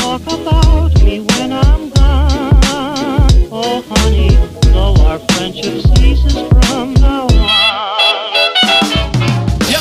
talk about me when I'm gone. Oh honey, though our friendship ceases from now on. Yep.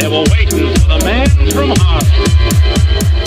They were waiting for the man from Harvard.